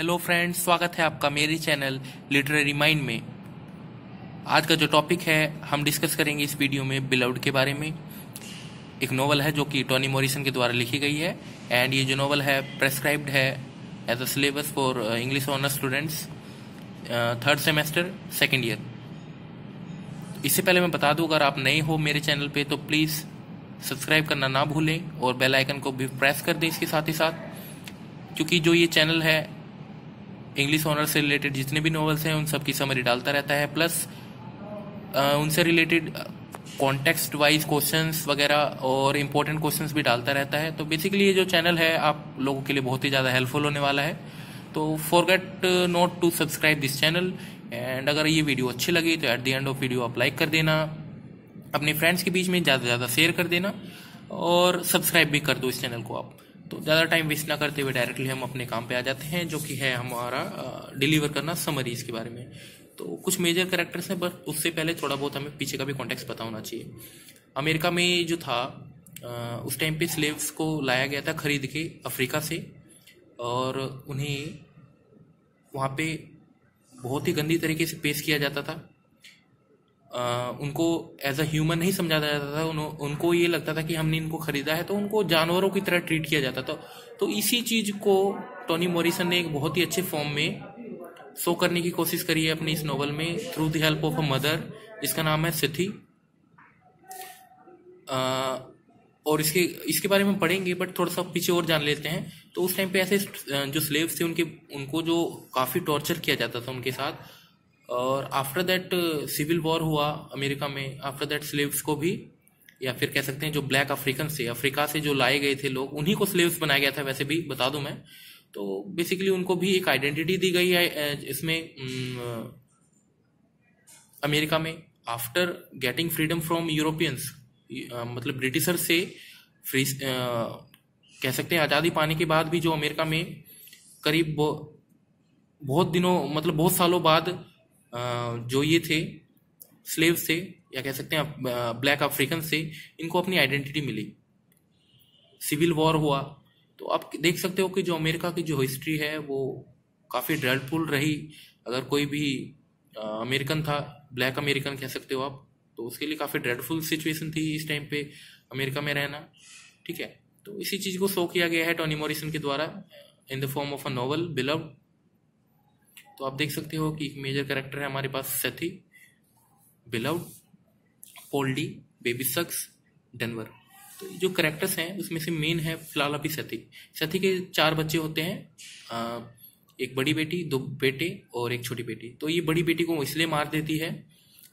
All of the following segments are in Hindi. हेलो फ्रेंड्स, स्वागत है आपका मेरे चैनल लिटरेरी माइंड में। आज का जो टॉपिक है हम डिस्कस करेंगे इस वीडियो में बिलव्ड के बारे में। एक नोवेल है जो कि टोनी मॉरिसन के द्वारा लिखी गई है एंड ये जो नोवेल है प्रेस्क्राइब्ड है as a syllabus for English honours students third semester second year. इससे पहले मैं बता दूं, अगर आप नए हो मेरे चैनल पर तो प्लीज़ सब्सक्राइब करना ना भूलें और बेल आइकन को भी प्रेस कर दें इसके साथ ही साथ, क्योंकि जो ये चैनल है इंग्लिश ऑनर से रिलेटेड जितने भी नॉवेल्स हैं उन सब की समरी डालता रहता है, प्लस उनसे रिलेटेड कॉन्टेक्स्ट वाइज क्वेश्चंस वगैरह और इम्पोर्टेंट क्वेश्चंस भी डालता रहता है। तो बेसिकली ये जो चैनल है आप लोगों के लिए बहुत ही ज़्यादा हेल्पफुल होने वाला है। तो forget not to subscribe this channel and अगर ये वीडियो अच्छी लगी तो at the end of video आप लाइक कर देना, अपने फ्रेंड्स के बीच में ज़्यादा से ज़्यादा शेयर कर देना और सब्सक्राइब भी कर दो इस चैनल को आप। तो ज़्यादा टाइम वेस्ट ना करते हुए डायरेक्टली हम अपने काम पे आ जाते हैं जो कि है हमारा डिलीवर करना समरीज के बारे में। तो कुछ मेजर कैरेक्टर्स हैं, बट उससे पहले थोड़ा बहुत हमें पीछे का भी कॉन्टेक्स्ट पता होना चाहिए। अमेरिका में जो था उस टाइम पे स्लेव्स को लाया गया था खरीद के अफ्रीका से और उन्हें वहाँ पे बहुत ही गंदी तरीके से पेश किया जाता था। उनको एज अ ह्यूमन नहीं समझा जाता था, उनको ये लगता था कि हमने इनको ख़रीदा है, तो उनको जानवरों की तरह ट्रीट किया जाता था। तो इसी चीज़ को टोनी मॉरिसन ने एक बहुत ही अच्छे फॉर्म में शो करने की कोशिश करी है अपनी इस नोवेल में through the help of a mother, जिसका नाम है सेथी। और इसके बारे में पढ़ेंगे, बट थोड़ा सा पीछे और जान लेते हैं। तो उस टाइम पर ऐसे जो स्लेव्स थे उनको जो काफ़ी टॉर्चर किया जाता था उनके साथ, और आफ्टर दैट सिविल वॉर हुआ अमेरिका में। आफ्टर दैट स्लेव्स को भी, या फिर कह सकते हैं जो ब्लैक अफ्रीकन से अफ्रीका से जो लाए गए थे लोग, उन्हीं को स्लेव्स बनाया गया था। वैसे भी बता दूं मैं, तो बेसिकली उनको भी एक आइडेंटिटी दी गई है इसमें अमेरिका में। After getting freedom from Europeans, मतलब ब्रिटिशर से फ्री कह सकते हैं आज़ादी पाने के बाद भी जो अमेरिका में करीब बहुत दिनों मतलब बहुत सालों बाद जो ये थे स्लेव से या कह सकते हैं ब्लैक अफ्रीकन से, इनको अपनी आइडेंटिटी मिली। सिविल वॉर हुआ, तो आप देख सकते हो कि जो अमेरिका की जो हिस्ट्री है वो काफ़ी ड्रेडफुल रही। अगर कोई भी अमेरिकन था, ब्लैक अमेरिकन कह सकते हो आप, तो उसके लिए काफ़ी ड्रेडफुल सिचुएशन थी इस टाइम पे अमेरिका में रहना। ठीक है, तो इसी चीज़ को शो किया गया है टोनी मॉरिसन के द्वारा in the form of a novel Beloved. तो आप देख सकते हो कि एक मेजर कैरेक्टर है हमारे पास Sethe, Beloved, Paul D, Baby Suggs, Denver. तो जो कैरेक्टर्स हैं उसमें से मेन है फिलहाल अभी सेथी। सेथी के 4 बच्चे होते हैं, एक बड़ी बेटी, 2 बेटे और एक छोटी बेटी। तो ये बड़ी बेटी को इसलिए मार देती है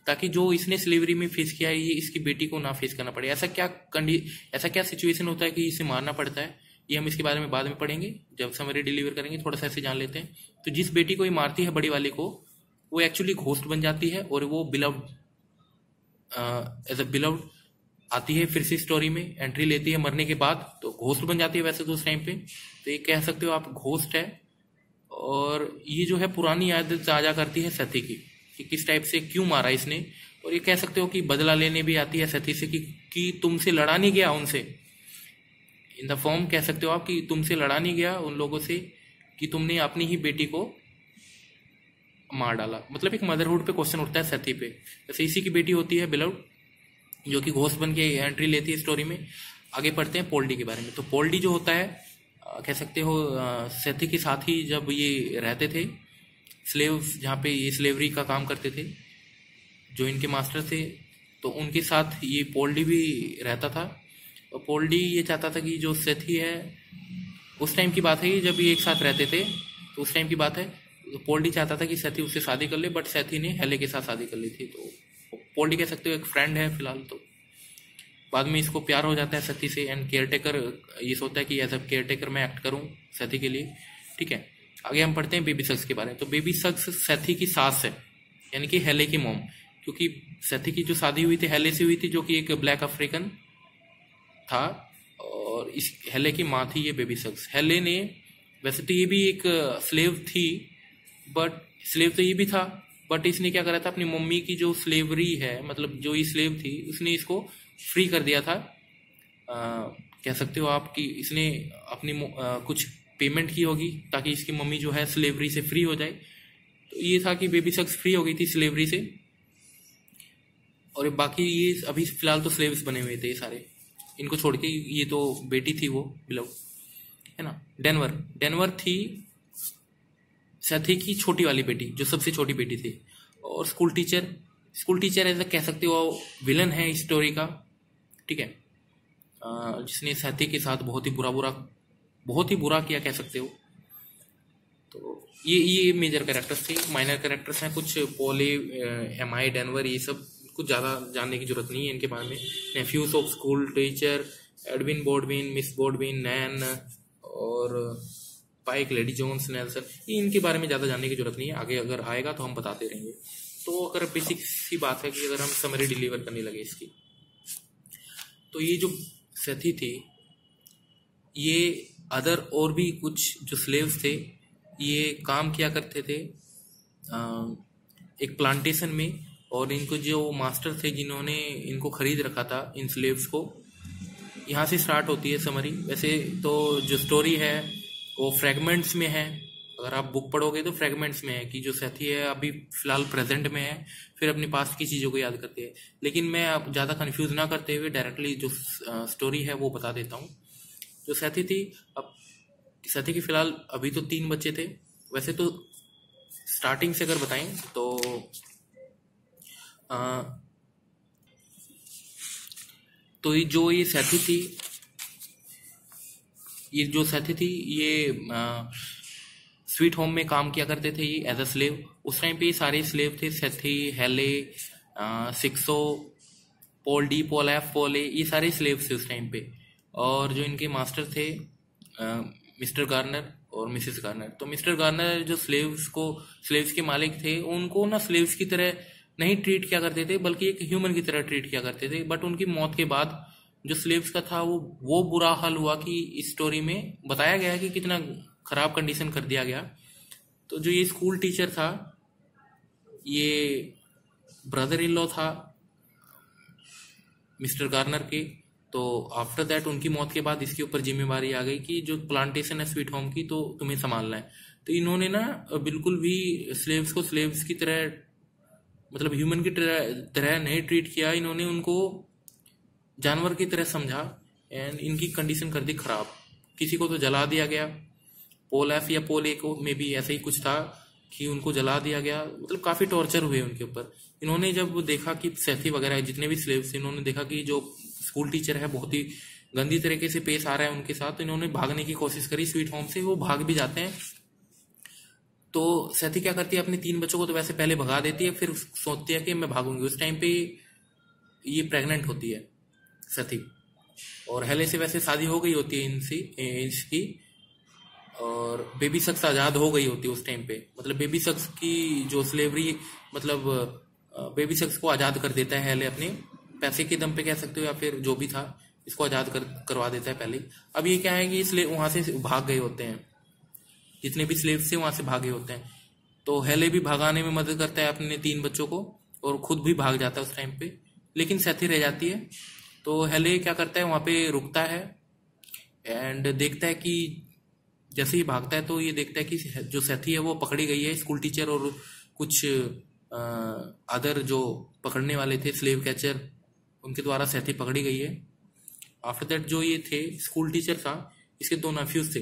ताकि जो इसने स्लेवरी में फेस किया है ये इसकी बेटी को ना फेस करना पड़े। ऐसा क्या सिचुएशन होता है कि इसे मारना पड़ता है, ये हम इसके बारे में बाद में पढ़ेंगे जब समरी डिलीवर करेंगे। थोड़ा सा ऐसे जान लेते हैं, तो जिस बेटी को ये मारती है बड़ी वाली को, वो एक्चुअली घोस्ट बन जाती है और वो बिलव्ड एज अ बिलव्ड आती है फिर से स्टोरी में, एंट्री लेती है मरने के बाद, तो घोस्ट बन जाती है। वैसे तो उस टाइम पे तो ये कह सकते हो आप घोस्ट है, और ये जो है पुरानी याद ताजा करती है सेथी की कि किस टाइप से क्यों मारा इसने, और ये कह सकते हो कि बदला लेने भी आती है सेथी से कि तुमसे लड़ा नहीं गया उनसे। इन द फॉर्म कह सकते हो आप कि तुमसे लड़ा नहीं गया उन लोगों से कि तुमने अपनी ही बेटी को मार डाला। मतलब एक मदरहुड पे क्वेश्चन उठता है सेथी पे। जैसे इसी की बेटी होती है बिलव्ड, जो कि घोस्ट बन के एंट्री लेती है स्टोरी में। आगे पढ़ते हैं पॉल डी के बारे में। तो पॉल डी जो होता है कह सकते हो सेथी के साथ ही जब ये रहते थे स्लेव, जहाँ पे ये स्लेवरी का काम करते थे जो इनके मास्टर थे, तो उनके साथ ये पॉल डी भी रहता था। और पॉल डी ये चाहता था कि जो सेथी है, उस टाइम की बात है जब ये एक साथ रहते थे, तो उस टाइम की बात है, तो पॉल डी चाहता था कि सेथी उससे शादी कर ले, बट सेथी ने हैले के साथ शादी कर ली थी। तो पॉल डी कह सकते हो एक फ्रेंड है फिलहाल, तो बाद में इसको प्यार हो जाता है सेथी से एंड केयर टेकर। ये सोचता है कि एज अ केयर टेकर मैं एक्ट करूँ सेथी के लिए। ठीक है, आगे हम पढ़ते हैं बेबी सग्स के बारे में। तो बेबी सग्स सेथी की सास है, यानी कि हैले की मोम, क्योंकि सेथी की जो शादी हुई थी हैले से हुई थी, जो कि एक ब्लैक अफ्रीकन था और इस हैले की माँ थी ये बेबी सग्स। हैले ने, वैसे तो ये भी एक स्लेव थी, बट स्लेव तो ये भी था, बट इसने क्या करा था, अपनी मम्मी की जो स्लेवरी है मतलब जो ये स्लेव थी उसने इसको फ्री कर दिया था। कह सकते हो आप कि इसने अपनी कुछ पेमेंट की होगी ताकि इसकी मम्मी जो है स्लेवरी से फ्री हो जाए। तो ये था कि बेबी शख्स फ्री हो गई थी स्लेवरी से, और बाकी ये अभी फिलहाल तो स्लेव्स बने हुए थे ये सारे, इनको छोड़ के। ये तो बेटी थी वो बिलव, है ना, डेनवर थी सेथे की छोटी वाली बेटी, जो सबसे छोटी बेटी थी। और स्कूल टीचर ऐसा कह सकते हो विलन है इस स्टोरी का, ठीक है, जिसने सेथे के साथ बहुत ही बुरा किया कह सकते हो। तो ये मेजर कैरेक्टर्स थे। माइनर कैरेक्टर्स हैं कुछ, पॉले, एमआई, डेनवर, ये सब कुछ ज़्यादा जानने की जरूरत नहीं है इनके बारे में। Nephews of school teacher, Edwin Bodwin, miss Bodwin, Nan और पाइक, लेडी जोन्स, नेल्सन, इनके बारे में ज़्यादा जानने की जरूरत नहीं है। आगे अगर आएगा तो हम बताते रहेंगे। तो अगर बेसिक सी बात है कि अगर हम समरी डिलीवर करने लगे इसकी, तो ये जो सेथी थी, ये अदर और भी कुछ जो स्लेव्स थे ये काम किया करते थे एक प्लांटेशन में, और इनको जो मास्टर थे जिन्होंने इनको खरीद रखा था इन स्लेव्स को, यहाँ से स्टार्ट होती है समरी। वैसे तो जो स्टोरी है वो फ्रेगमेंट्स में है, अगर आप बुक पढ़ोगे तो फ्रेगमेंट्स में है कि जो सेथी है अभी फ़िलहाल प्रेजेंट में है, फिर अपनी पास्ट की चीज़ों को याद करती है। लेकिन मैं आप ज़्यादा कन्फ्यूज़ ना करते हुए डायरेक्टली जो स्टोरी है वो बता देता हूँ। जो सेथी थी, अब सेथी के फ़िलहाल अभी तो 3 बच्चे थे। वैसे तो स्टार्टिंग से अगर बताएं तो जो ये सेथी थी, ये स्वीट होम में काम किया करते थे ये एज अ स्लेव। उस टाइम पे ये सारे स्लेव थे, Sethe, Halle, Sixo, Paul D, Paul F, Paul A, ये सारे स्लेव थे उस टाइम पे। और जो इनके मास्टर थे मिस्टर गार्नर और मिसेस गार्नर, तो मिस्टर गार्नर जो स्लेव्स के मालिक थे, उनको ना स्लेव्स की तरह नहीं ट्रीट किया करते थे बल्कि एक ह्यूमन की तरह ट्रीट किया करते थे। बट उनकी मौत के बाद जो स्लेव्स का था वो बुरा हाल हुआ कि इस स्टोरी में बताया गया है कि कितना खराब कंडीशन कर दिया गया। तो जो ये स्कूल टीचर था, ये ब्रदर इन लॉ था मिस्टर गार्नर के। तो आफ्टर दैट उनकी मौत के बाद इसके ऊपर जिम्मेवारी आ गई कि जो प्लांटेशन है स्वीट होम की तो तुम्हें संभालना है। तो इन्होंने ना बिल्कुल भी स्लेव्स को स्लेव्स की तरह, मतलब ह्यूमन की तरह नहीं ट्रीट किया, इन्होंने उनको जानवर की तरह समझा एंड इनकी कंडीशन कर दी खराब। किसी को तो जला दिया गया, पोल एफ या पोल ए को में भी ऐसा ही कुछ था कि उनको जला दिया गया, मतलब काफ़ी टॉर्चर हुए उनके ऊपर। इन्होंने जब देखा कि सेथी वगैरह जितने भी स्लेव्स, इन्होंने देखा कि जो स्कूल टीचर है बहुत ही गंदी तरीके से पेश आ रहा है उनके साथ, तो इन्होंने भागने की कोशिश करी स्वीट होम से। वो भाग भी जाते हैं। तो सेथी क्या करती है, अपने 3 बच्चों को तो वैसे पहले भगा देती है, फिर सोचती है कि मैं भागूंगी। उस टाइम पे ये प्रेग्नेंट होती है सेथी, और हैले से वैसे शादी हो गई होती है इसकी, और बेबी शख्स आज़ाद हो गई होती है उस टाइम पे। मतलब बेबी शख्स की जो स्लेवरी, मतलब बेबी शख्स को आज़ाद कर देता है हैले, अपने पैसे के दम पे कह सकते हो या फिर जो भी था, इसको आज़ाद करवा देता है पहले। अब ये क्या है कि इसलिए वहाँ से भाग गए होते हैं, जितने भी स्लेव्स थे वहाँ से भागे होते हैं। तो हैले भी भगाने में मदद करता है अपने 3 बच्चों को और खुद भी भाग जाता है उस टाइम पे, लेकिन सेथी रह जाती है। तो हैले क्या करता है, वहाँ पे रुकता है एंड देखता है कि जैसे ही भागता है तो ये देखता है कि जो सेथी है वो पकड़ी गई है। स्कूल टीचर और कुछ अदर जो पकड़ने वाले थे स्लेव कैचर, उनके द्वारा सेथी पकड़ी गई है। आफ्टर दैट जो ये थे स्कूल टीचर था, इसके 2 नेफ्यूज थे।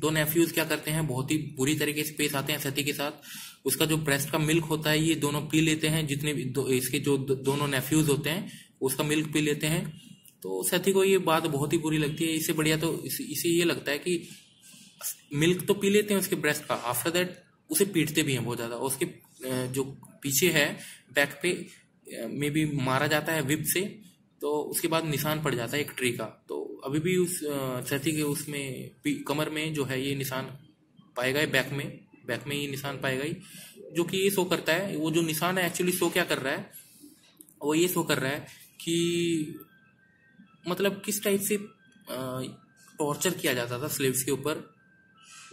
2 नेफ्यूज क्या करते हैं, बहुत ही बुरी तरीके से पेश आते हैं सेथी के साथ। उसका जो ब्रेस्ट का मिल्क होता है ये दोनों पी लेते हैं, जितने भी इसके जो दोनों नेफ्यूज होते हैं उसका मिल्क पी लेते हैं। तो सेथी को ये बात बहुत ही बुरी लगती है। इससे बढ़िया तो इसे ये लगता है कि मिल्क तो पी लेते हैं उसके ब्रेस्ट का, आफ्टर दैट उसे पीटते भी हैं बहुत ज़्यादा। उसके जो पीछे है बैक पे में भी मारा जाता है विप से, तो उसके बाद निशान पड़ जाता है एक ट्री का। तो अभी भी उस सेथी के उसमें कमर में जो है ये निशान पाए गए, बैक में ये निशान पाए गए, जो कि ये शो करता है, वो जो निशान है एक्चुअली शो क्या कर रहा है, वो ये शो कर रहा है कि मतलब किस टाइप से टॉर्चर किया जाता था स्लेव्स के ऊपर।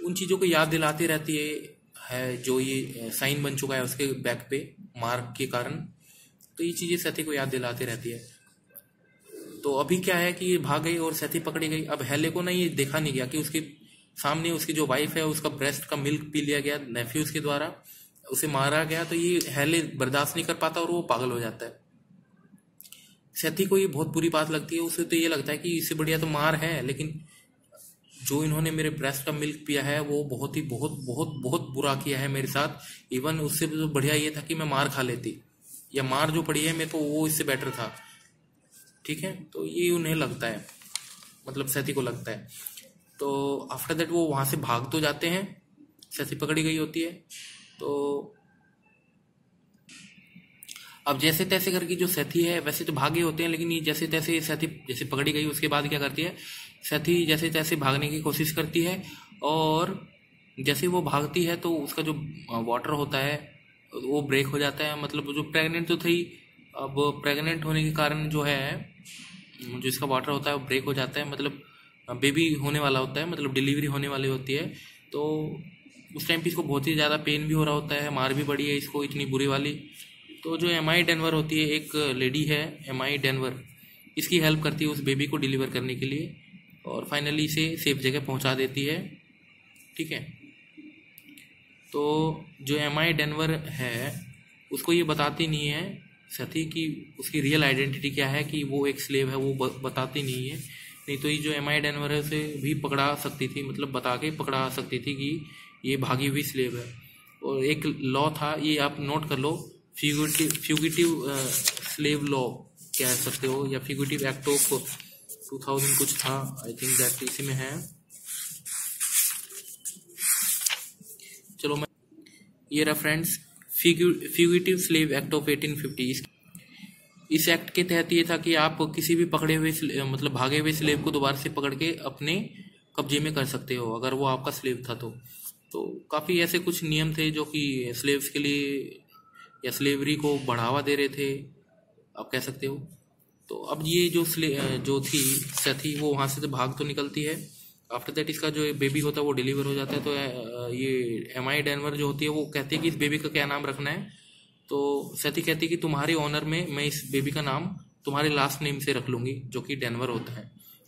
उन चीज़ों को याद दिलाती रहती है जो ये साइन बन चुका है उसके बैक पे मार्क के कारण। तो ये चीज़ें सेथी को याद दिलाती रहती है। तो अभी क्या है कि ये भाग गई और सेथी पकड़ी गई। अब हैले को ना ये देखा नहीं गया कि उसके सामने उसकी जो वाइफ है उसका ब्रेस्ट का मिल्क पी लिया गया नेफ्यूज के द्वारा, उसे मारा गया, तो ये हैले बर्दाश्त नहीं कर पाता और वो पागल हो जाता है। सेथी को ये बहुत बुरी बात लगती है, उसे तो ये लगता है कि इससे बढ़िया तो मार है, लेकिन जो इन्होंने मेरे ब्रेस्ट का मिल्क पिया है वो बहुत ही बहुत बहुत बहुत बुरा किया है मेरे साथ, इवन उससे तो बढ़िया ये था कि मैं मार खा लेती, या मार जो पड़ी है मेरे को वो इससे बेटर था, ठीक है। तो ये उन्हें लगता है, मतलब सेथी को लगता है। तो आफ्टर दैट वो वहाँ से भाग तो जाते हैं, सेथी पकड़ी गई होती है। तो अब जैसे तैसे करके जो सेथी है, वैसे तो भागे होते हैं, लेकिन ये जैसे तैसे सेथी जैसे पकड़ी गई उसके बाद क्या करती है, सेथी जैसे तैसे भागने की कोशिश करती है, और जैसे वो भागती है तो उसका जो वाटर होता है वो ब्रेक हो जाता है। मतलब जो प्रेग्नेंट तो थी, अब प्रेग्नेंट होने के कारण जो है जो इसका वाटर होता है वो ब्रेक हो जाता है, मतलब बेबी होने वाला होता है, मतलब डिलीवरी होने वाली होती है। तो उस टाइम पे इसको बहुत ही ज़्यादा पेन भी हो रहा होता है, मार भी पड़ी है इसको इतनी बुरी वाली। तो जो एमी डेनवर होती है, एक लेडी है एमी डेनवर, इसकी हेल्प करती है उस बेबी को डिलीवर करने के लिए, और फाइनली इसे सेफ जगह पहुंचा देती है, ठीक है। तो जो एमी डेनवर है उसको ये बताती नहीं है सेथी कि उसकी रियल आइडेंटिटी क्या है, कि वो एक स्लेव है, वो बताती नहीं है। नहीं तो ये जो एमी डेनवर है उसे भी पकड़ा सकती थी, मतलब बता के पकड़ा सकती थी कि ये भागी हुई स्लेव है। और एक लॉ था, ये आप नोट कर लो, फ्यूगिटिव स्लेव लॉ कह सकते हो, या फ्यूगिटिव एक्ट ऑफ 2000 कुछ था, आई थिंक दैट इसी में है। चलो मैं ये रहा friends, fugitive slave act of 1850। इस एक्ट के तहत ये था कि आप किसी भी पकड़े हुए मतलब भागे हुए स्लेव को दोबारा से पकड़ के अपने कब्जे में कर सकते हो, अगर वो आपका स्लेव था तो। काफ़ी ऐसे कुछ नियम थे जो कि स्लेव्स के लिए या स्लेवरी को बढ़ावा दे रहे थे, आप कह सकते हो। तो अब ये जो थी सेथी, वो वहाँ से तो भाग तो निकलती है। आफ्टर दैट इसका जो बेबी होता है वो डिलीवर हो जाता है। तो ये एमी डेनवर जो होती है वो कहती है कि इस बेबी का क्या नाम रखना है। तो सेथी कहती है कि तुम्हारे ऑनर में मैं इस बेबी का नाम तुम्हारे लास्ट नेम से रख लूँगी, जो कि डेनवर होता है।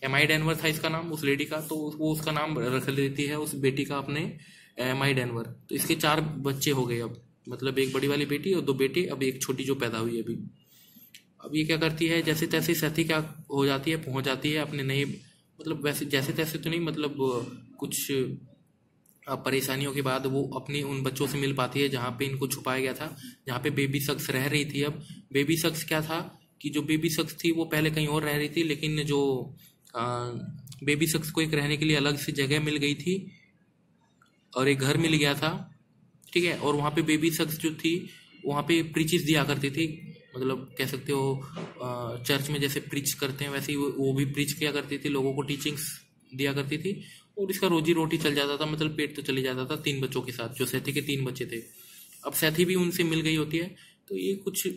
एमी डेनवर था इसका नाम, उस लेडी का, तो वो उसका नाम रख लेती है उस बेटी का अपने एमी डेनवर। तो इसके 4 बच्चे हो गए अब, मतलब एक बड़ी वाली बेटी और 2 बेटे, अब एक छोटी जो पैदा हुई अभी। अब ये क्या करती है, जैसे तैसे सेथी क्या हो जाती है, पहुंच जाती है अपने नए, मतलब वैसे जैसे तैसे तो नहीं, मतलब कुछ परेशानियों के बाद वो अपने उन बच्चों से मिल पाती है जहाँ पे इनको छुपाया गया था, जहाँ पे बेबी सग्स रह रही थी। अब बेबी सग्स क्या था कि जो बेबी सग्स थी वो पहले कहीं और रह रही थी, लेकिन जो बेबी सग्स को एक रहने के लिए अलग से जगह मिल गई थी और एक घर मिल गया था, ठीक है। और वहाँ पे बेबी सग्स जो थी वहाँ पे प्रीचिस दिया करती थी, मतलब कह सकते हो चर्च में जैसे प्रीच करते हैं वैसे ही वो भी प्रीच किया करती थी, लोगों को टीचिंग्स दिया करती थी, और इसका रोजी रोटी चल जाता था, मतलब पेट तो चले जाता था 3 बच्चों के साथ, जो सेथी के 3 बच्चे थे। अब सेथी भी उनसे मिल गई होती है। तो ये कुछ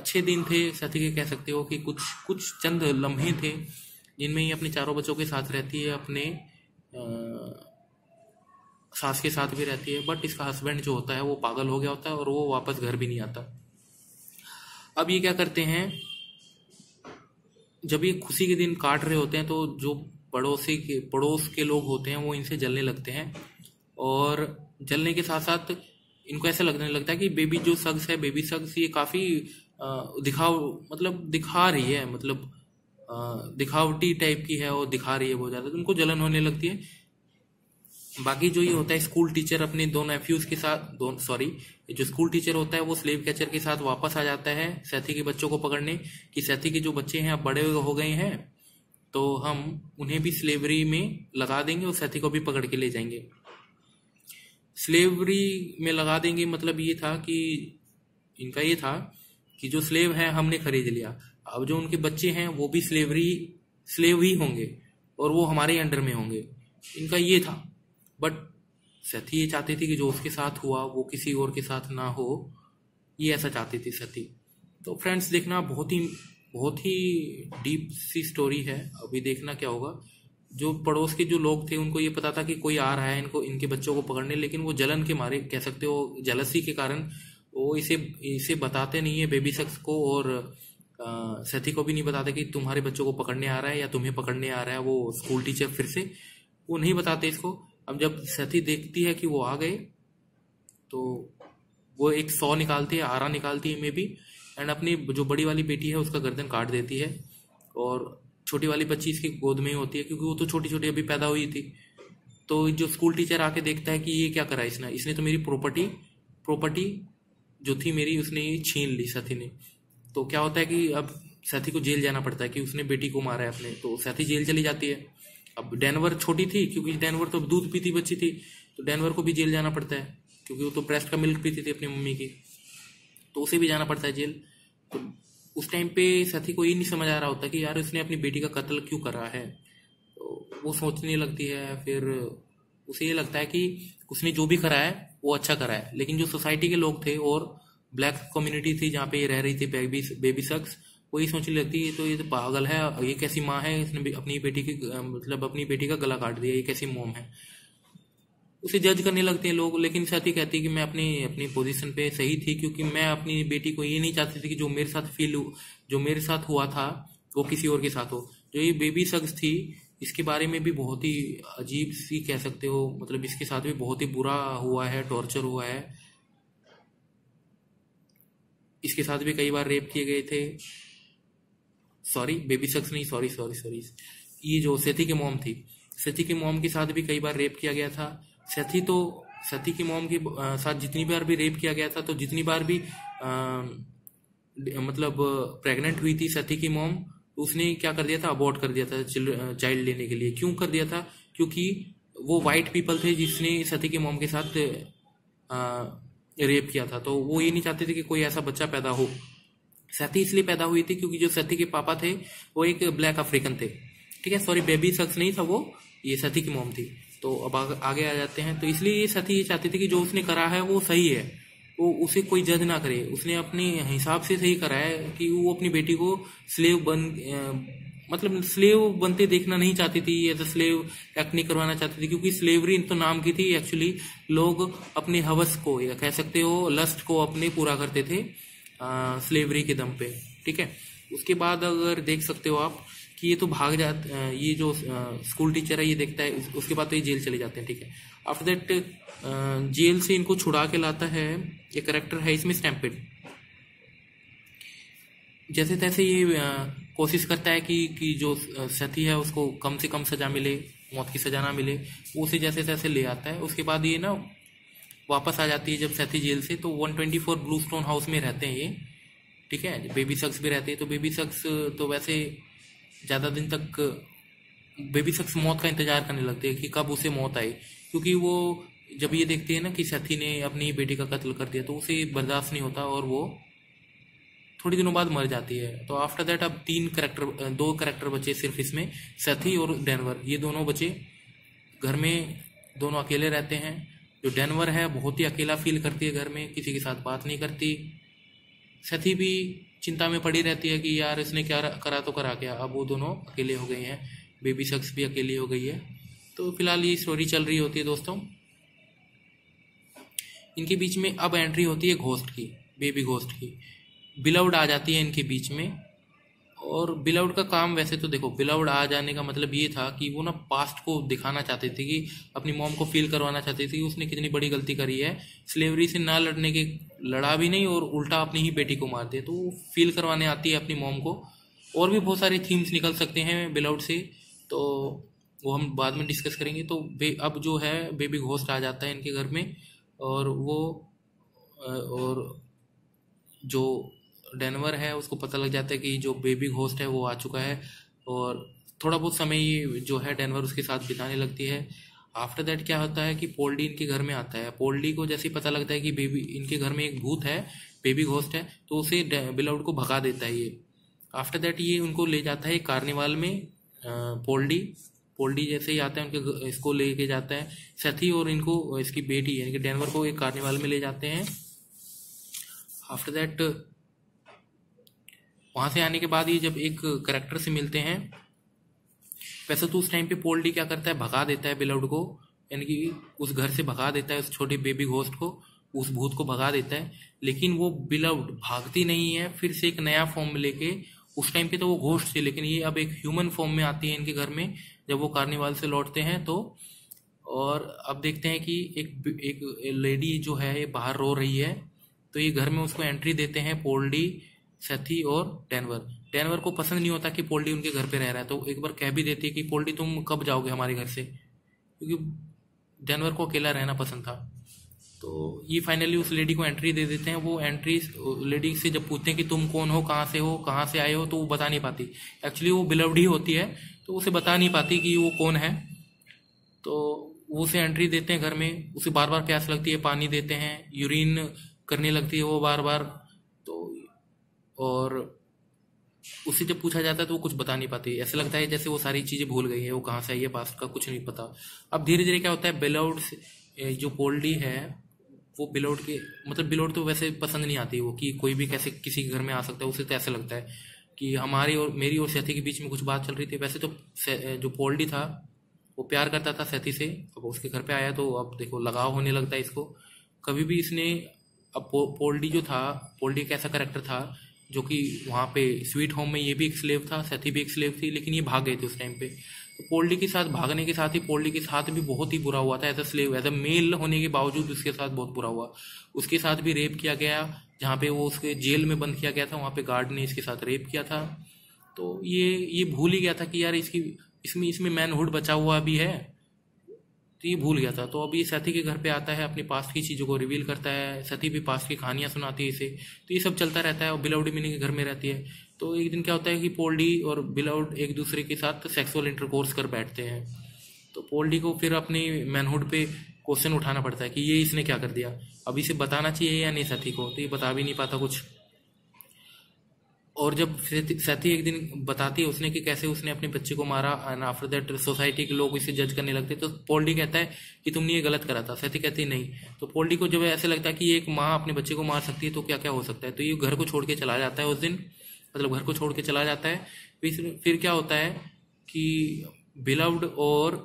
अच्छे दिन थे सेथी के, कह सकते हो कि कुछ चंद लम्हे थे जिनमें ये अपने 4 बच्चों के साथ रहती है, अपने सास के साथ भी रहती है, बट इसका हस्बैंड जो होता है वो पागल हो गया होता है और वो वापस घर भी नहीं आता। अब ये क्या करते हैं, जब ये खुशी के दिन काट रहे होते हैं तो जो पड़ोस के लोग होते हैं वो इनसे जलने लगते हैं, और जलने के साथ साथ इनको ऐसा लगने लगता है कि बेबी जो सग्स है, बेबी सग्स ये काफ़ी दिखा रही है, मतलब दिखावटी टाइप की है और दिखा रही है बहुत ज़्यादा, तो उनको जलन होने लगती है। बाकी जो ये होता है स्कूल टीचर अपने 2 नेफ्यूज के साथ, जो स्कूल टीचर होता है वो स्लेव कैचर के साथ वापस आ जाता है सेथी के बच्चों को पकड़ने कि सेथी के जो बच्चे हैं अब बड़े हो गए हैं तो हम उन्हें भी स्लेवरी में लगा देंगे और सेथी को भी पकड़ के ले जाएंगे। स्लेवरी में लगा देंगे मतलब ये था कि इनका ये था कि जो स्लेव है हमने खरीद लिया, अब जो उनके बच्चे हैं वो भी स्लेव ही होंगे और वो हमारे अंडर में होंगे, इनका ये था। बट सेथी ये चाहती थी कि जो उसके साथ हुआ वो किसी और के साथ ना हो, ये ऐसा चाहती थी सेथी। तो फ्रेंड्स देखना, बहुत ही डीप सी स्टोरी है। अभी देखना क्या होगा, जो पड़ोस के जो लोग थे उनको ये पता था कि कोई आ रहा है इनको, इनके बच्चों को पकड़ने, लेकिन वो जलन के मारे, कह सकते हो जेलसी के कारण, वो इसे बताते नहीं है बेबी सग्स को, और सेथी को भी नहीं बताते कि तुम्हारे बच्चों को पकड़ने आ रहा है या तुम्हें पकड़ने आ रहा है वो स्कूल टीचर, फिर से वो नहीं बताते इसको। अब जब सती देखती है कि वो आ गए तो वो एक सौ निकालती है, आरा निकालती है मे बी, एंड अपनी जो बड़ी वाली बेटी है उसका गर्दन काट देती है और छोटी वाली बच्ची इसकी गोद में ही होती है क्योंकि वो तो छोटी छोटी अभी पैदा हुई थी। तो जो स्कूल टीचर आके देखता है कि ये क्या करा इसने, इसने तो मेरी प्रॉपर्टी जो थी मेरी उसने छीन ली सती ने। तो क्या होता है कि अब सती को जेल जाना पड़ता है कि उसने बेटी को मारा है अपने। तो सती जेल चली जाती है। अब डेनवर छोटी थी क्योंकि डेनवर तो दूध पीती बच्ची थी, तो डेनवर को भी जेल जाना पड़ता है क्योंकि वो तो ब्रेस्ट का मिल्क पीती थी अपनी मम्मी की, तो उसे भी जाना पड़ता है जेल। तो उस टाइम पे सती को ये नहीं समझ आ रहा होता कि यार उसने अपनी बेटी का कत्ल क्यों करा है। तो वो सोचने लगती है, फिर उसे ये लगता है कि उसने जो भी करा है वो अच्छा करा है, लेकिन जो सोसाइटी के लोग थे और ब्लैक कम्युनिटी थी जहाँ पे ये रह रही थी बेबी सग्स, वो ये सोचने लगती है तो ये तो पागल है, ये कैसी माँ है, इसने अपनी बेटी की मतलब अपनी बेटी का गला काट दिया, ये कैसी मोम है। उसे जज करने लगते हैं लोग। लेकिन साथी कहती है कि मैं अपनी पोजीशन पे सही थी क्योंकि मैं अपनी बेटी को ये नहीं चाहती थी कि जो मेरे साथ हुआ था वो किसी और के साथ हो। जो ये बेबी सग्स थी इसके बारे में भी बहुत ही अजीब सी कह सकते हो, मतलब इसके साथ भी बहुत ही बुरा हुआ है, टॉर्चर हुआ है, इसके साथ भी कई बार रेप किए गए थे। सॉरी बेबी सग्स नहीं, सॉरी ये जो सेथी की मॉम थी, सेथी की मॉम के साथ भी कई बार रेप किया गया था। सती की मॉम के साथ जितनी बार भी रेप किया गया था, तो जितनी बार भी मतलब प्रेग्नेंट हुई थी सती की मॉम, उसने क्या कर दिया था, अबॉर्ट कर दिया था चाइल्ड लेने के लिए। क्यों कर दिया था? क्योंकि वो वाइट पीपल थे जिसने सती की मॉम के साथ रेप किया था। तो वो ये नहीं चाहते थे कि कोई ऐसा बच्चा पैदा हो। सती इसलिए पैदा हुई थी क्योंकि जो सती के पापा थे वो एक ब्लैक अफ्रीकन थे, ठीक है। सॉरी बेबी सग्स नहीं था वो, ये सती की मॉम थी। तो अब आगे आ जाते हैं। तो इसलिए ये सती ये चाहती थी कि जो उसने करा है वो सही है, वो उसे कोई जज ना करे, उसने अपने हिसाब से सही करा है कि वो अपनी बेटी को स्लेव बनते देखना नहीं चाहती थी, एज अ स्लेव एक्ट नहीं करवाना चाहती थी क्योंकि स्लेवरी तो नाम की थी। एक्चुअली लोग अपने हवस को या कह सकते हो लस्ट को अपने पूरा करते थे स्लेवरी के दम पे, ठीक है। उसके बाद अगर देख सकते हो आप कि ये तो भाग जाता, ये जो स्कूल टीचर है ये देखता है, उसके बाद तो ये जेल चले जाते हैं, ठीक है। आफ्टर दैट जेल से इनको छुड़ा के लाता है ये करेक्टर है इसमें स्टैम्प पेड। जैसे तैसे ये कोशिश करता है कि जो सती है उसको कम से कम सजा मिले, मौत की सजा ना मिले, उसे जैसे तैसे ले आता है। उसके बाद ये ना वापस आ जाती है जब सती जेल से, तो 124 ब्लूस्टोन हाउस में रहते हैं ये, ठीक है। बेबी सग्स भी रहते हैं। तो बेबी सग्स तो वैसे ज़्यादा दिन तक बेबी सग्स मौत का इंतजार करने लगती है कि कब उसे मौत आए, क्योंकि वो जब ये देखती है ना कि सती ने अपनी बेटी का कत्ल कर दिया तो उसे बर्दाश्त नहीं होता और वो थोड़ी दिनों बाद मर जाती है। तो आफ्टर दैट अब दो करैक्टर बचे सिर्फ इसमें, सती और डेनवर। ये दोनों बचे, घर में दोनों अकेले रहते हैं। जो डेनवर है बहुत ही अकेला फील करती है घर में, किसी के साथ बात नहीं करती। सती भी चिंता में पड़ी रहती है कि यार इसने क्या करा तो करा क्या। अब वो दोनों अकेले हो गए हैं, बेबी सग्स भी अकेली हो गई है। तो फिलहाल ये स्टोरी चल रही होती है दोस्तों। इनके बीच में अब एंट्री होती है घोस्ट की, बेबी घोस्ट की। बिलवड आ जाती है इनके बीच में। और बिलवड का काम वैसे तो देखो, बिलवड आ जाने का मतलब ये था कि वो ना पास्ट को दिखाना चाहती थी, कि अपनी मॉम को फील करवाना चाहती थी कि उसने कितनी बड़ी गलती करी है, स्लेवरी से ना लड़ने के लड़ा भी नहीं और उल्टा अपनी ही बेटी को मार दिया। तो वो फील करवाने आती है अपनी मॉम को। और भी बहुत सारे थीम्स निकल सकते हैं बिलवड से, तो वो हम बाद में डिस्कस करेंगे। तो अब जो है बेबी घोस्ट आ जाता है इनके घर में, और वो और जो डेनवर है उसको पता लग जाता है कि जो बेबी घोस्ट है वो आ चुका है। और थोड़ा बहुत समय जो है डेनवर उसके साथ बिताने लगती है। आफ्टर दैट क्या होता है कि पॉल डी इनके घर में आता है। पॉल डी को जैसे ही पता लगता है कि बेबी इनके घर में एक भूत है, बेबी घोस्ट है, तो उसे बिलवड को भगा देता है ये। आफ्टर दैट ये उनको ले जाता है कार्निवाल में। पॉल डी जैसे ही आता है उनके इसको लेके जाता है सती और इनको इसकी बेटी यानी कि डेनवर को एक कार्निवाल में ले जाते हैं। आफ्टर दैट वहाँ से आने के बाद ये जब एक करैक्टर से मिलते हैं, वैसे तो उस टाइम पे पॉल डी क्या करता है, भगा देता है बिलवड को, यानी कि उस घर से भगा देता है उस छोटे बेबी घोस्ट को, उस भूत को भगा देता है। लेकिन वो बिलवड भागती नहीं है, फिर से एक नया फॉर्म लेके। उस टाइम पे तो वो घोस्ट थी, लेकिन ये अब एक ह्यूमन फॉर्म में आती है इनके घर में। जब वो कार्निवाल से लौटते हैं तो और अब देखते हैं कि एक लेडी जो है ये बाहर रो रही है, तो ये घर में उसको एंट्री देते हैं पॉल डी, सेथी और डेनवर। डेनवर को पसंद नहीं होता कि पॉल डी उनके घर पे रह रहा है, तो एक बार कह भी देती है कि पॉल डी तुम कब जाओगे हमारे घर से, क्योंकि डेनवर को अकेला रहना पसंद था। तो ये फाइनली उस लेडी को एंट्री दे देते हैं। वो एंट्री लेडी से जब पूछते हैं कि तुम कौन हो, कहाँ से आए हो, तो वो बता नहीं पाती। एक्चुअली वो बिलवड ही होती है, तो उसे बता नहीं पाती कि वो कौन है। तो वो उसे एंट्री देते हैं घर में, उसे बार बार प्यास लगती है, पानी देते हैं, यूरिन करने लगती है वो बार बार। तो और उससे जब पूछा जाता है तो वो कुछ बता नहीं पाती। ऐसा लगता है जैसे वो सारी चीज़ें भूल गई है, वो कहाँ से आई है, पास्ट का कुछ नहीं पता। अब धीरे धीरे क्या होता है, बिलवड जो पॉल डी है वो बिलवड के मतलब बिलवड तो वैसे पसंद नहीं आती वो, कि कोई भी कैसे किसी के घर में आ सकता है। उसे तो ऐसा लगता है कि हमारी और मेरी और सेथी के बीच में कुछ बात चल रही थी। वैसे तो जो पॉल डी था वो प्यार करता था सेथी से, अब उसके घर पे आया तो अब देखो लगाव होने लगता है इसको। कभी भी इसने अब पॉल डी जो था, पॉल डी एक ऐसा करेक्टर था जो कि वहाँ पे स्वीट होम में ये भी एक स्लेव था, सेथी भी एक स्लेव थी, लेकिन ये भाग गए थे उस टाइम पे। तो पॉल डी के साथ भागने के साथ ही पॉल डी के साथ भी बहुत ही बुरा हुआ था as a slave, as a male होने के बावजूद उसके साथ बहुत बुरा हुआ। उसके साथ भी रेप किया गया, जहाँ पे वो उसके जेल में बंद किया गया था वहाँ पे गार्ड ने इसके साथ रेप किया था। तो ये भूल ही गया था कि यार इसमें मैनहुड बचा हुआ भी है, तो ये भूल गया था। तो अब ये सेथी के घर पे आता है, अपनी पास्ट की चीज़ों को रिवील करता है, सेथी भी पास्ट की कहानियाँ सुनाती है इसे। तो ये सब चलता रहता है और बिलवड मिनी के घर में रहती है। तो एक दिन क्या होता है कि पॉल डी और बिलवड एक दूसरे के साथ सेक्सुअल इंटरकोर्स कर बैठते हैं। तो पॉल डी को फिर अपनी मैनहुड पे क्वेश्चन उठाना पड़ता है कि ये इसने क्या कर दिया, अब इसे बताना चाहिए या नहीं सेथी को। तो ये बता भी नहीं पाता कुछ। और जब सेथी एक दिन बताती है उसने कि कैसे उसने अपने बच्चे को मारा, एंड आफ्टर दैट सोसाइटी के लोग इसे जज करने लगते। तो पॉल डी कहता है कि तुमने ये गलत करा था, सेथी कहती नहीं। तो पॉल डी को जब ऐसे लगता है कि एक माँ अपने बच्चे को मार सकती है तो क्या क्या हो सकता है, तो ये घर को छोड़ के चला जाता है उस दिन, मतलब घर को छोड़ के चला जाता है। फिर क्या होता है कि बिलवड और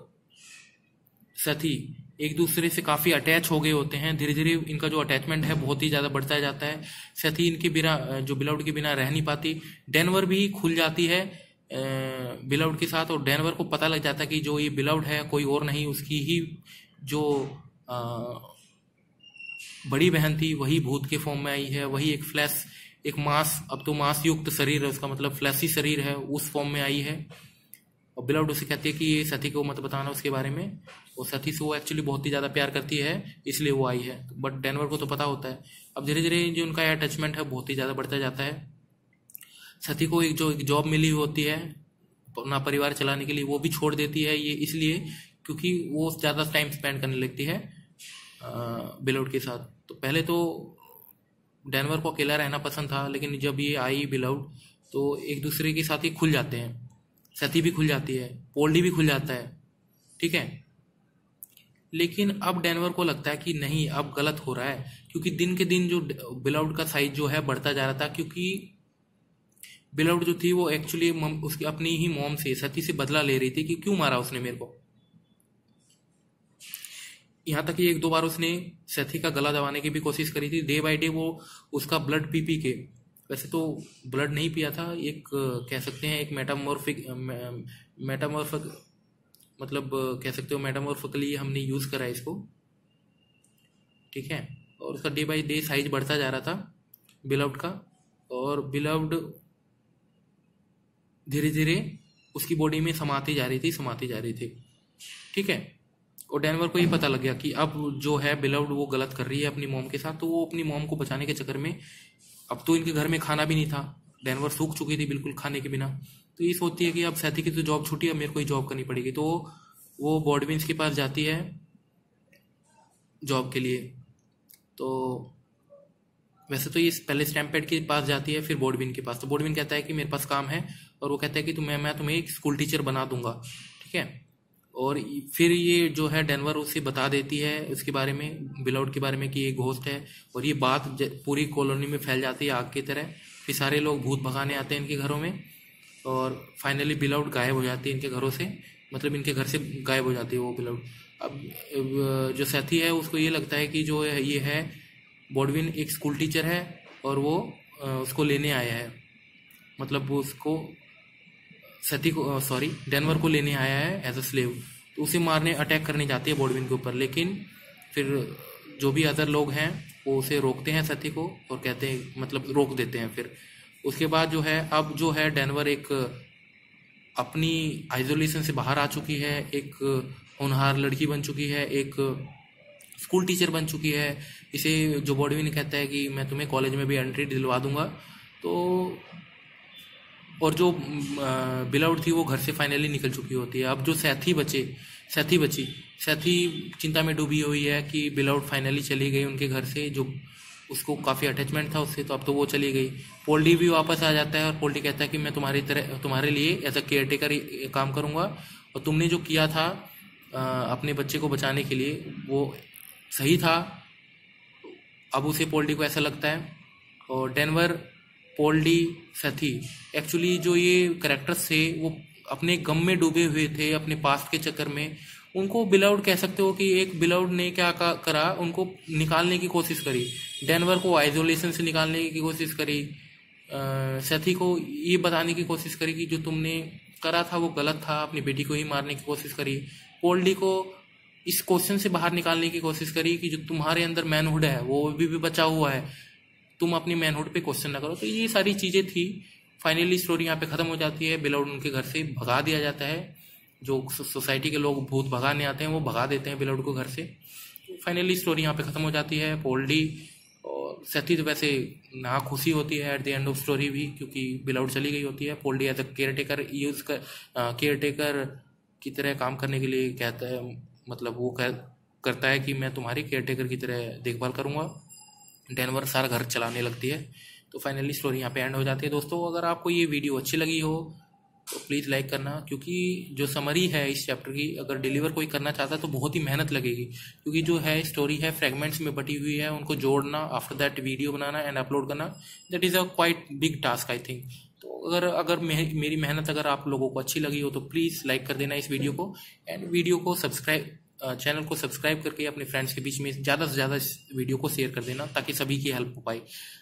सेथी एक दूसरे से काफ़ी अटैच हो गए होते हैं। धीरे धीरे इनका जो अटैचमेंट है बहुत ही ज़्यादा बढ़ता जाता है। सेथी इनके बिना जो बिलवड के बिना रह नहीं पाती। डेनवर भी खुल जाती है बिलवड के साथ, और डेनवर को पता लग जाता है कि जो ये बिलवड है कोई और नहीं, उसकी ही जो बड़ी बहन थी वही भूत के फॉर्म में आई है, वही एक फ्लैश, एक मांस, अब तो मांस युक्त शरीर है उसका, मतलब फ्लैशी शरीर है, उस फॉर्म में आई है। और बिलवड उसे कहती है कि ये सेथी को मत बताना उसके बारे में, और सेथी से वो एक्चुअली बहुत ही ज़्यादा प्यार करती है इसलिए वो आई है। बट डेनवर को तो पता होता है। अब धीरे धीरे जो उनका अटैचमेंट है बहुत ही ज़्यादा बढ़ता जाता है। सेथी को एक जॉब मिली होती है अपना परिवार चलाने के लिए, वो भी छोड़ देती है ये इसलिए क्योंकि वो ज़्यादा टाइम स्पेंड करने लगती है बिलवड के साथ। तो पहले तो डेनवर को अकेला रहना पसंद था, लेकिन जब ये आई बिलवड तो एक दूसरे के साथ ही खुल जाते हैं। सेथी भी खुल जाती है, पॉल डी भी खुल जाता है, ठीक है। लेकिन अब डेनवर को लगता है कि नहीं अब गलत हो रहा है, क्योंकि दिन के दिन जो बिलवड का साइज जो है बढ़ता जा रहा था, क्योंकि बिलवड जो थी वो एक्चुअली उसकी अपनी ही मॉम से, सेथी से बदला ले रही थी कि क्यों मारा उसने मेरे को। यहाँ तक कि एक दो बार उसने सेथी का गला दबाने की भी कोशिश करी थी। डे बाई डे वो उसका ब्लड पी पी के, वैसे तो ब्लड नहीं पिया था, एक कह सकते हैं एक मेटामॉर्फिक मतलब कह सकते हो मेटामॉर्फिकली हमने यूज़ करा इसको, ठीक है। और उसका डे बाई डे साइज बढ़ता जा रहा था बिलवड का, और बिलवड धीरे धीरे उसकी बॉडी में समाती जा रही थी, ठीक है। और डेनवर को ये पता लग गया कि अब जो है बिलवड वो गलत कर रही है अपनी मॉम के साथ। तो वो अपनी मॉम को बचाने के चक्कर में, अब तो इनके घर में खाना भी नहीं था, डेनवर सूख चुकी थी बिल्कुल खाने के बिना। तो ये सोचती है कि अब सेथी की तो जॉब छूटी है, मेरे को ही जॉब करनी पड़ेगी। तो वो बॉडविन्स के पास जाती है जॉब के लिए। तो वैसे तो ये पहले स्टैम्प पैड के पास जाती है, फिर बॉडविन के पास। तो बॉडविन कहता है कि मेरे पास काम है, और वो कहता है कि मैं तुम्हें एक स्कूल टीचर बना दूंगा, ठीक है। और फिर ये जो है डेनवर उसे बता देती है उसके बारे में, बिलवड के बारे में, कि ये घोस्ट है। और ये बात पूरी कॉलोनी में फैल जाती है आग की तरह। फिर सारे लोग भूत भगाने आते हैं इनके घरों में, और फाइनली बिलवड गायब हो जाती है इनके घरों से, मतलब इनके घर से गायब हो जाती है वो बिलवड। अब जो सेथी है उसको ये लगता है कि जो ये है बॉडविन एक स्कूल टीचर है, और वो उसको लेने आया है, मतलब वो उसको सेथी को डेनवर को लेने आया है एज अ स्लेव। उसे मारने अटैक करने जाती है बॉडविन के ऊपर, लेकिन फिर जो भी अदर लोग हैं वो उसे रोकते हैं सती को और कहते हैं मतलब रोक देते हैं। फिर उसके बाद जो है अब जो है डेनवर एक अपनी आइसोलेशन से बाहर आ चुकी है, एक होनहार लड़की बन चुकी है, एक स्कूल टीचर बन चुकी है। इसे जो बॉडविन कहता है कि मैं तुम्हें कॉलेज में भी एंट्री दिलवा दूंगा। तो और जो बिलाउड थी वो घर से फाइनली निकल चुकी होती है। अब जो सेथी बची सेथी चिंता में डूबी हुई है कि बिलाउड फाइनली चली गई उनके घर से, जो उसको काफ़ी अटैचमेंट था उससे, तो अब तो वो चली गई। पॉल डी भी वापस आ जाता है और पॉल डी कहता है कि मैं तुम्हारे लिए एज अ केयर टेकर काम करूँगा और तुमने जो किया था अपने बच्चे को बचाने के लिए वो सही था। अब उसे पॉल डी को ऐसा लगता है। और Denver, Paul D, Sethe, actually जो ये करैक्टर्स थे वो अपने गम में डूबे हुए थे, अपने पास्ट के चक्कर में। उनको बिलाउड कह सकते हो कि एक बिलाउड ने क्या करा, उनको निकालने की कोशिश करी, डेनवर को आइसोलेशन से निकालने की कोशिश करी, सेथी को ये बताने की कोशिश करी कि जो तुमने करा था वो गलत था, अपनी बेटी को ही मारने की कोशिश करी, पॉल डी को इस क्वेश्चन से बाहर निकालने की कोशिश करी कि जो तुम्हारे अंदर मैनहुड है वो भी बचा हुआ है, तुम अपनी मैनहुड पे क्वेश्चन ना करो। तो ये सारी चीज़ें थी। फाइनली स्टोरी यहाँ पे ख़त्म हो जाती है। बिलाउड उनके घर से भगा दिया जाता है, जो सोसाइटी के लोग भूत भगाने आते हैं वो भगा देते हैं बिलाउड को घर से। फाइनली स्टोरी यहाँ पे ख़त्म हो जाती है। पॉल डी और सेथी तो वैसे ना खुशी होती है at the end of story भी, क्योंकि बिलाउड चली गई होती है। Paul D as a care taker की तरह काम करने के लिए कहता है, मतलब वो करता है कि मैं तुम्हारी केयर टेकर की तरह देखभाल करूँगा। डेनवर सारा घर चलाने लगती है। तो फाइनली स्टोरी यहाँ पे एंड हो जाती है। दोस्तों, अगर आपको ये वीडियो अच्छी लगी हो तो प्लीज़ लाइक करना, क्योंकि जो समरी है इस चैप्टर की अगर डिलीवर कोई करना चाहता है तो बहुत ही मेहनत लगेगी, क्योंकि जो है स्टोरी है फ्रेगमेंट्स में बटी हुई है, उनको जोड़ना, आफ्टर दैट वीडियो बनाना एंड अपलोड करना, that is a quite big task I think. तो अगर मेरी मेहनत अगर आप लोगों को अच्छी लगी हो तो प्लीज़ लाइक कर देना इस वीडियो को, एंड वीडियो को चैनल को सब्सक्राइब करके अपने फ्रेंड्स के बीच में ज़्यादा से ज़्यादा इस वीडियो को शेयर कर देना, ताकि सभी की हेल्प हो पाए।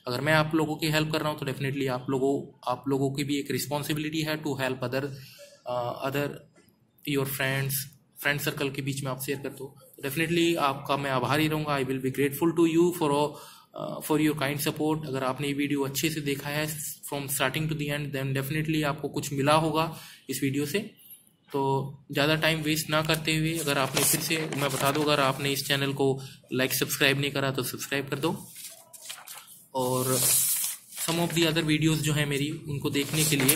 अगर मैं आप लोगों की हेल्प कर रहा हूँ तो डेफिनेटली आप लोगों की भी एक रिस्पॉन्सिबिलिटी है to help other your friend circle के बीच में आप शेयर कर दो। डेफिनेटली आपका मैं आभारी रहूँगा। I will be grateful to you for your kind support. अगर आपने ये वीडियो अच्छे से देखा है from starting to the end, then definitely आपको कुछ मिला होगा इस वीडियो से। तो ज़्यादा टाइम वेस्ट ना करते हुए, अगर आपने फिर से मैं बता दूँ, अगर आपने इस चैनल को लाइक सब्सक्राइब नहीं करा तो सब्सक्राइब कर दो, और some of the other videos जो हैं मेरी उनको देखने के लिए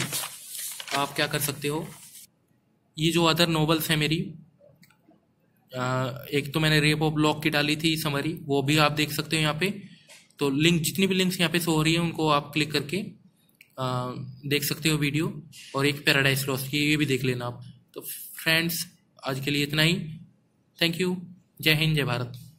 आप क्या कर सकते हो, ये जो अदर नॉवेल्स हैं मेरी, एक तो मैंने रेप ऑफ लॉक की डाली थी समरी, वो भी आप देख सकते हो यहाँ पे। तो लिंक, जितनी भी लिंक्स यहाँ पे शो हो रही है उनको आप क्लिक करके देख सकते हो वीडियो, और एक पैराडाइज लॉस्ट की ये भी देख लेना आप। तो फ्रेंड्स, आज के लिए इतना ही। Thank you. जय हिंद, जय भारत।